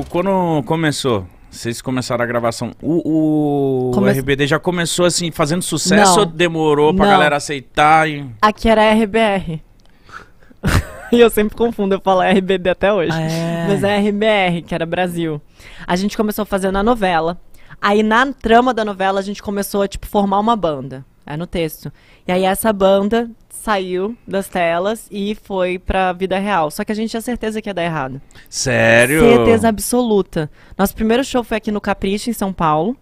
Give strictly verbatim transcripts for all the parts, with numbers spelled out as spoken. tipo, quando começou, vocês começaram a gravação, o, o Come... R B D já começou assim, fazendo sucesso? Não. Ou demorou pra Não. galera aceitar? E... Aqui era R B R. E eu sempre confundo, eu falo R B D até hoje. Ah, é. Mas é R B R, que era Brasil. A gente começou fazendo a novela. Aí na trama da novela a gente começou a tipo, formar uma banda. É no texto. E aí essa banda saiu das telas e foi pra vida real. Só que a gente tinha certeza que ia dar errado. Sério? Certeza absoluta. Nosso primeiro show foi aqui no Capricho, em São Paulo.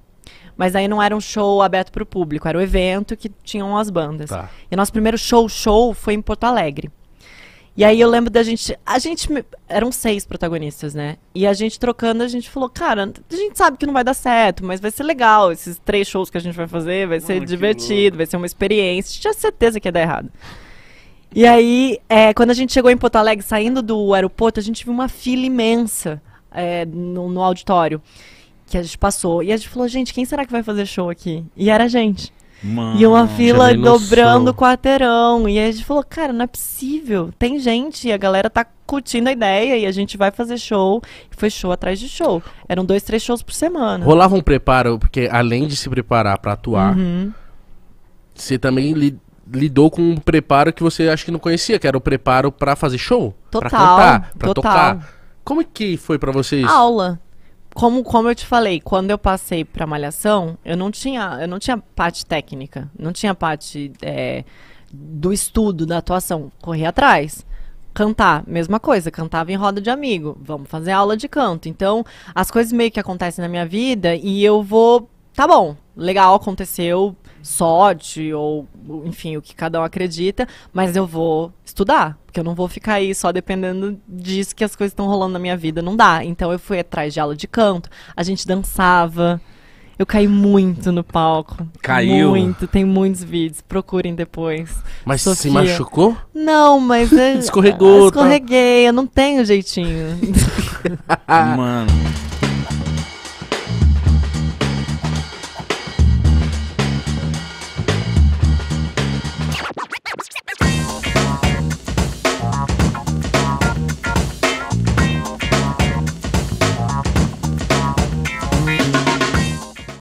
Mas aí não era um show aberto pro público. Era um evento que tinham as bandas. Tá. E nosso primeiro show, show, foi em Porto Alegre. E aí eu lembro da gente... A gente... Eram seis protagonistas, né? E a gente trocando, a gente falou... Cara, a gente sabe que não vai dar certo, mas vai ser legal. Esses três shows que a gente vai fazer, vai ser Ai, divertido, vai ser uma experiência. A gente tinha certeza que ia dar errado. E aí, é, quando a gente chegou em Porto Alegre, saindo do aeroporto, a gente viu uma fila imensa é, no, no auditório que a gente passou. E a gente falou... Gente, quem será que vai fazer show aqui? E era a gente. Mano, e uma fila dobrando o quarteirão. E a gente falou, cara, não é possível. Tem gente, e a galera tá curtindo a ideia. E a gente vai fazer show. E foi show atrás de show. Eram dois, três shows por semana. Rolava um preparo, porque além de se preparar pra atuar, uhum. você também li lidou com um preparo que você acho que não conhecia, que era o preparo pra fazer show. Total, pra cantar, pra total. tocar. Como é que foi pra vocês? Aula. Como, como eu te falei, quando eu passei pra Malhação, eu não tinha, eu não tinha parte técnica, não tinha parte é, do estudo, da atuação. Corri atrás. Cantar, mesma coisa, cantava em roda de amigo. Vamos fazer aula de canto. Então, as coisas meio que acontecem na minha vida e eu vou... Tá bom, legal, aconteceu, sorte, ou enfim, o que cada um acredita, mas eu vou estudar, porque eu não vou ficar aí só dependendo disso que as coisas estão rolando na minha vida, não dá. Então eu fui atrás de aula de canto, a gente dançava, eu caí muito no palco. Caiu? Muito, tem muitos vídeos, procurem depois. Mas Sofia. se machucou? Não, mas... Eu, Escorregou. Escorreguei, tá? Eu não tenho jeitinho. Mano...